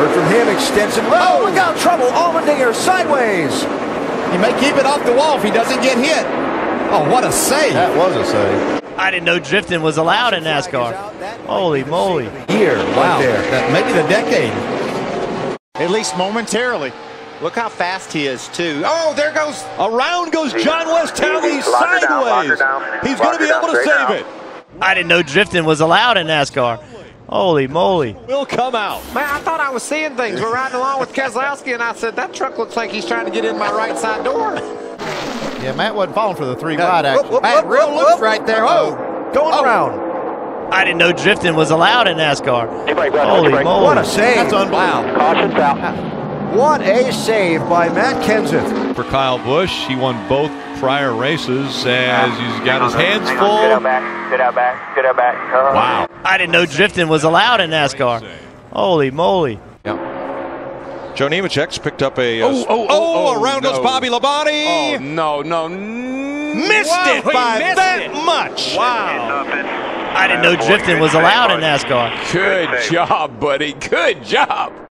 Heard from him, extension. Oh, look out, trouble. Allmendinger sideways. He may keep it off the wall if he doesn't get hit. Oh, what a save. That was a save. I didn't know drifting was allowed in NASCAR. Holy moly. Here, right there. Maybe the decade. At least momentarily. Look how fast he is, too. Oh, there goes. Around goes John West Townley sideways. He's going to be able to save it. I didn't know drifting was allowed in NASCAR. Holy moly. Will come out. Man, I thought I was seeing things. We're riding along with Keselowski, and I said, that truck looks like he's trying to get in my right side door. Yeah, Matt wasn't falling for the three wide action. Matt real loose right there. Oh, going around. I didn't know drifting was allowed in NASCAR. Holy moly. What a save. That's unbelievable. Caution's out. What a save by Matt Kenseth. For Kyle Busch, he won both prior races as he's got his hands full. Good out back. Good out back. Good out back. Wow. I didn't know drifting was allowed in NASCAR. Holy moly. Yep. Joe Nemechek's picked up a... around goes Bobby Labonte. Oh, missed it by that much. Wow. I didn't know drifting was allowed in NASCAR. Good job, buddy. Good job.